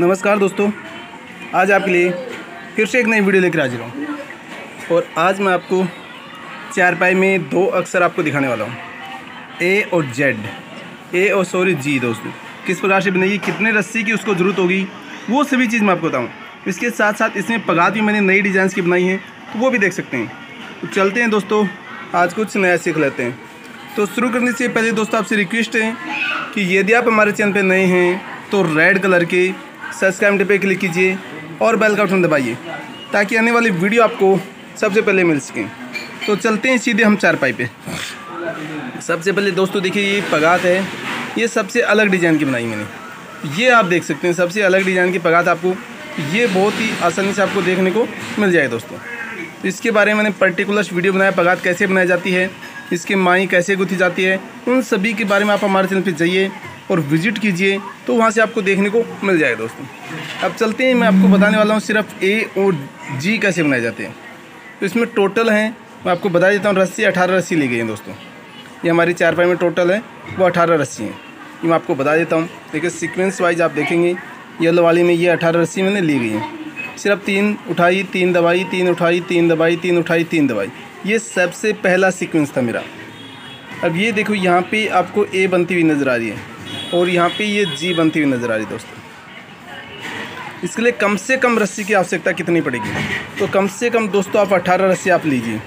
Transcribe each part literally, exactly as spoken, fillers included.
नमस्कार दोस्तों, आज आपके लिए फिर से एक नई वीडियो लेकर हाजिर हूँ। और आज मैं आपको चारपाई में दो अक्षर आपको दिखाने वाला हूँ, ए और जेड, ए और सॉरी जी। दोस्तों किस प्रकार से बनेगी, कितने रस्सी की उसको ज़रूरत होगी, वो सभी चीज़ मैं आपको बताऊँ। इसके साथ साथ इसमें पगात भी मैंने नई डिज़ाइंस की बनाई हैं, तो वो भी देख सकते हैं। तो चलते हैं दोस्तों, आज कुछ नया सीख लेते हैं। तो शुरू करने से पहले दोस्तों आपसे रिक्वेस्ट है कि यदि आप हमारे चैनल पर नए हैं तो रेड कलर के सब्सक्राइब बटन पर क्लिक कीजिए और बेल का बटन दबाइए, ताकि आने वाली वीडियो आपको सबसे पहले मिल सकें। तो चलते हैं सीधे हम चारपाई पे। सबसे पहले दोस्तों देखिए, ये पगात है, ये सबसे अलग डिज़ाइन की बनाई मैंने। ये आप देख सकते हैं, सबसे अलग डिज़ाइन की पगात आपको ये बहुत ही आसानी से आपको देखने को मिल जाए। दोस्तों इसके बारे में मैंने पर्टिकुलर वीडियो बनाया, पगात कैसे बनाई जाती है, इसके माई कैसे गुथी जाती है, उन सभी के बारे में आप हमारे चैनल पर जाइए और विजिट कीजिए, तो वहाँ से आपको देखने को मिल जाएगा। दोस्तों अब चलते हैं, मैं आपको बताने वाला हूँ सिर्फ ए और जी कैसे बनाए जाते हैं। तो इसमें टोटल हैं, मैं आपको बता देता हूँ, रस्सी अठारह रस्सी ली गई हैं। दोस्तों ये हमारी चारपाई में टोटल है वो अठारह रस्सी हैं, ये मैं आपको बता देता हूँ। देखिए सीक्वेंस वाइज आप देखेंगे, येलो वाली में ये अठारह रस्सी मैंने ली गई हैं। सिर्फ तीन उठाई, तीन दबाई, तीन उठाई, तीन दबाई, तीन उठाई, तीन दबाई, ये सबसे पहला सीक्वेंस था मेरा। अब ये देखो, यहाँ पर आपको ए बनती हुई नज़र आ रही है और यहाँ पे ये जी बनती हुई नज़र आ रही है। दोस्तों इसके लिए कम से कम रस्सी की आवश्यकता कितनी पड़ेगी, तो कम से कम दोस्तों आप अठारह रस्सी आप लीजिए।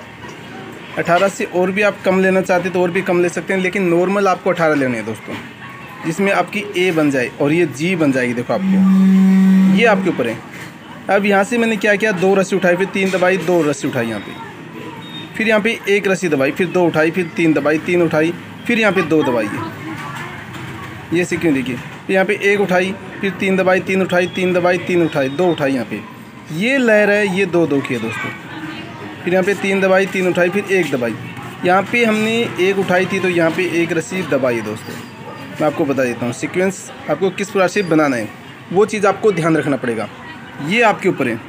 अठारह से और भी आप कम लेना चाहते तो और भी कम ले सकते हैं, लेकिन नॉर्मल आपको अठारह लेने हैं दोस्तों, जिसमें आपकी ए बन जाए और ये जी बन जाएगी। देखो आपको ये आपके ऊपर है। अब यहाँ से मैंने क्या किया, दो रस्सी उठाई, फिर तीन दबाई, दो रस्सी उठाई यहाँ पर, फिर यहाँ पर एक रस्सी दबाई, फिर दो उठाई, फिर तीन दबाई, तीन उठाई, फिर यहाँ पर दो दबाई। ये सीक्वेंस देखिए, यहाँ पे एक उठाई, फिर तीन दबाई, तीन उठाई, तीन दबाई, तीन उठाई, दो उठाई, यहाँ पे ये लहर है, ये दो दो की है दोस्तों। फिर यहाँ पे तीन दबाई, तीन उठाई, फिर एक दबाई, यहाँ पे हमने एक उठाई थी तो यहाँ पे एक रस्सी दबाई। दोस्तों मैं आपको बता देता हूँ सीक्वेंस आपको किस प्रकार से बनाना है, वो चीज़ आपको ध्यान रखना पड़ेगा, ये आपके ऊपर है।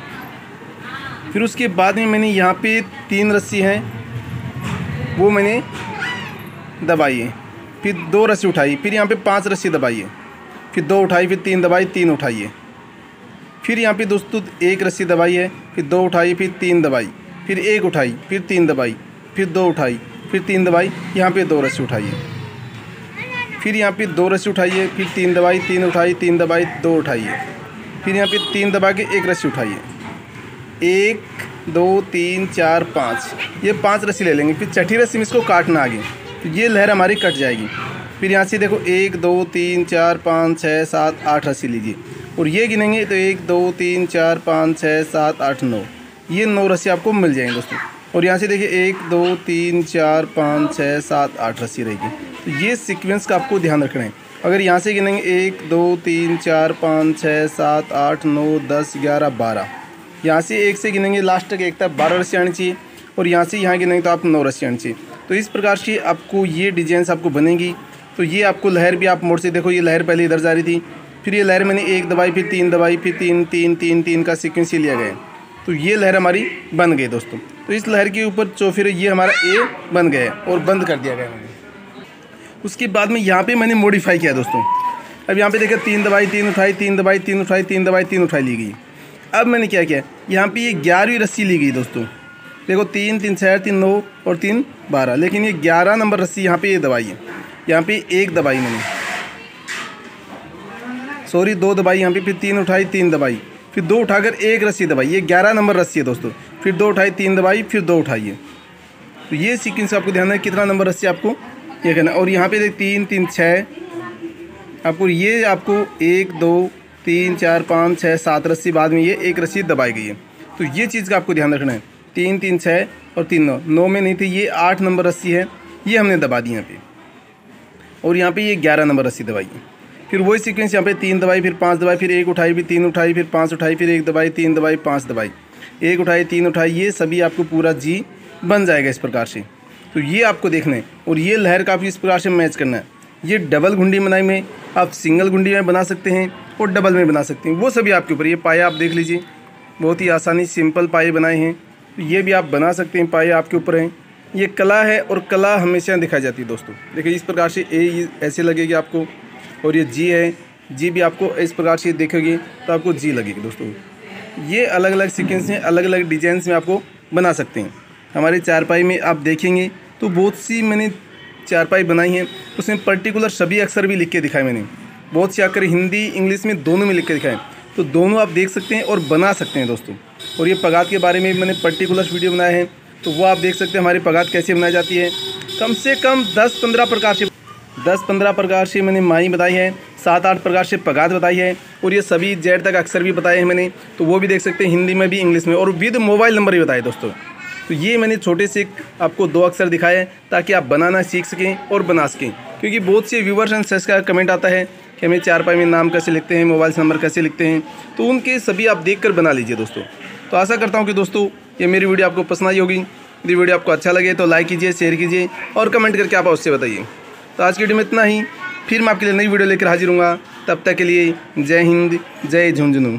फिर उसके बाद में मैंने यहाँ पर तीन रस्सी हैं वो मैंने दबाई है, फिर दो रस्सी उठाई, फिर यहाँ पे पांच रस्सी दबाइए, फिर दो उठाई, फिर तीन दबाई, तीन उठाइए, फिर यहाँ पे दोस्तों एक रस्सी दबाई है, फिर दो उठाई, फिर तीन दबाई, फिर एक उठाई, फिर तीन दबाई, फिर दो उठाई, फिर तीन दबाई, यहाँ पे दो रस्सी उठाइए, फिर यहाँ पे दो रस्सी उठाइए, फिर तीन दबाई, तीन उठाई, तीन दबाई, दो उठाइए, फिर यहाँ पर तीन दबा के एक रस्सी उठाइए। एक दो तीन चार पाँच, ये पाँच रस्सी ले लेंगे, फिर छठी रस्सी में इसको काटना आगे, तो ये लहर हमारी कट जाएगी। फिर यहाँ से देखो एक दो तीन चार पाँच छः सात आठ रस्सी लीजिए और ये गिनेंगे तो एक दो तीन चार पाँच छः सात आठ नौ, ये नौ रस्सी आपको मिल जाएंगे दोस्तों। और यहाँ से देखिए एक दो तीन चार पाँच छः सात आठ रस्सी रहेगी, तो ये सीक्वेंस का आपको ध्यान रखना है। अगर यहाँ से गिनेंगे एक दो तीन चार पाँच छः सात आठ नौ दस ग्यारह बारह, यहाँ से एक से गिनेंगे लास्ट तक, एक तक बारह रस्सी आनी चाहिए, और यहाँ से यहाँ गिनेंगे तो आप नौ रस्सी आनी चाहिए। तो इस प्रकार से आपको ये डिजाइंस आपको बनेगी। तो ये आपको लहर भी आप मोड़ से देखो, ये लहर पहले इधर जा रही थी, फिर ये लहर मैंने एक दबाई, फिर तीन दबाई, फिर तीन तीन तीन तीन का सीक्वेंस ही लिया गया, तो ये लहर हमारी बन गई दोस्तों। तो इस लहर के ऊपर चौफेरे ये हमारा ए बन गया और बंद कर दिया गया। उसके बाद में यहाँ पर मैंने मॉडिफाई किया दोस्तों। अब यहाँ पर देखिए तीन दबाई, तीन उठाई, तीन दबाई, तीन उठाई, तीन दबाई, तीन उठाई ली गई। अब मैंने क्या किया, यहाँ पर ये ग्यारहवीं रस्सी ली गई दोस्तों। देखो तीन तीन छः, तीन नौ और तीन बारह, लेकिन ये ग्यारह नंबर रस्सी यहाँ पे ये दबाई है, यहाँ पे एक दबाई मैंने, सॉरी दो दबाई यहाँ पे, फिर तीन उठाई, तीन दबाई, फिर दो उठाकर एक रस्सी दबाई, ये ग्यारह नंबर रस्सी है दोस्तों। फिर दो उठाई, तीन दबाई, फिर दो उठाइए, तो ये सीक्वेंस आपको ध्यान है कितना नंबर रस्सी आपको ये करना। और यहाँ पर तीन तीन छः आपको, ये आपको एक दो तीन चार पाँच छः सात रस्सी बाद में ये एक रस्सी दबाई गई है, तो ये चीज़ का आपको ध्यान रखना है। तीन तीन छः और तीन नौ, नौ में नहीं थी, ये आठ नंबर रस्सी है, ये हमने दबा दी यहाँ पे, और यहाँ पे ये ग्यारह नंबर रस्सी दबाई है। फिर वही सीक्वेंस यहाँ पे तीन दबाई, फिर पाँच दबाई, फिर एक उठाई, फिर तीन उठाई, फिर पाँच उठाई, फिर एक दबाई, तीन दबाई, पाँच दबाई, एक उठाई, तीन उठाई, ये सभी आपको पूरा जी बन जाएगा इस प्रकार से। तो ये आपको देखना है और ये लहर का इस प्रकार से मैच करना है। ये डबल घुंडी बनाई में, आप सिंगल घुंडी में बना सकते हैं और डबल में बना सकते हैं, वो सभी आपके ऊपर। ये पाया आप देख लीजिए, बहुत ही आसानी सिंपल पाए बनाए हैं, ये भी आप बना सकते हैं, पाए आपके ऊपर हैं। ये कला है और कला हमेशा दिखाई जाती है दोस्तों। देखिए इस प्रकार से ए ऐसे लगेगी आपको, और ये जी है जी भी आपको इस प्रकार से देखोगे तो आपको जी लगेगी दोस्तों। ये अलग अलग सीक्वेंस में अलग अलग डिजाइंस में आपको बना सकते हैं। हमारे चारपाई में आप देखेंगे तो बहुत सी मैंने चारपाई बनाई हैं, उसमें पर्टिकुलर सभी अक्षर भी लिख के दिखाए मैंने, बहुत से अक्षर हिंदी इंग्लिश में दोनों में लिख के दिखाए, तो दोनों आप देख सकते हैं और बना सकते हैं दोस्तों। और ये पगात के बारे में मैंने पर्टिकुलर वीडियो बनाए हैं, तो वो आप देख सकते हैं हमारी पगात कैसे बनाई जाती है। कम से कम दस पंद्रह प्रकार से दस पंद्रह प्रकार से मैंने माही बताई है, सात आठ प्रकार से पगात बताई है, और ये सभी जेड तक अक्सर भी बताए हैं मैंने, तो वो भी देख सकते हैं हिंदी में भी इंग्लिश में, और विद मोबाइल नंबर भी बताए दोस्तों। तो ये मैंने छोटे से आपको दो अक्सर दिखाए हैं ताकि आप बनाना सीख सकें और बना सकें, क्योंकि बहुत से व्यूवर्स एंड सर्च का कमेंट आता है कि हमें चारपाई में नाम कैसे लिखते हैं, मोबाइल नंबर कैसे लिखते हैं, तो उनके सभी आप देख कर बना लीजिए दोस्तों। तो आशा करता हूँ कि दोस्तों ये मेरी वीडियो आपको पसंद आई होगी। यदि वीडियो आपको अच्छा लगे तो लाइक कीजिए, शेयर कीजिए और कमेंट करके आप उससे बताइए। तो आज की वीडियो में इतना ही, फिर मैं आपके लिए नई वीडियो लेकर हाजिर हूँगा। तब तक के लिए जय हिंद, जय झुंझुनू।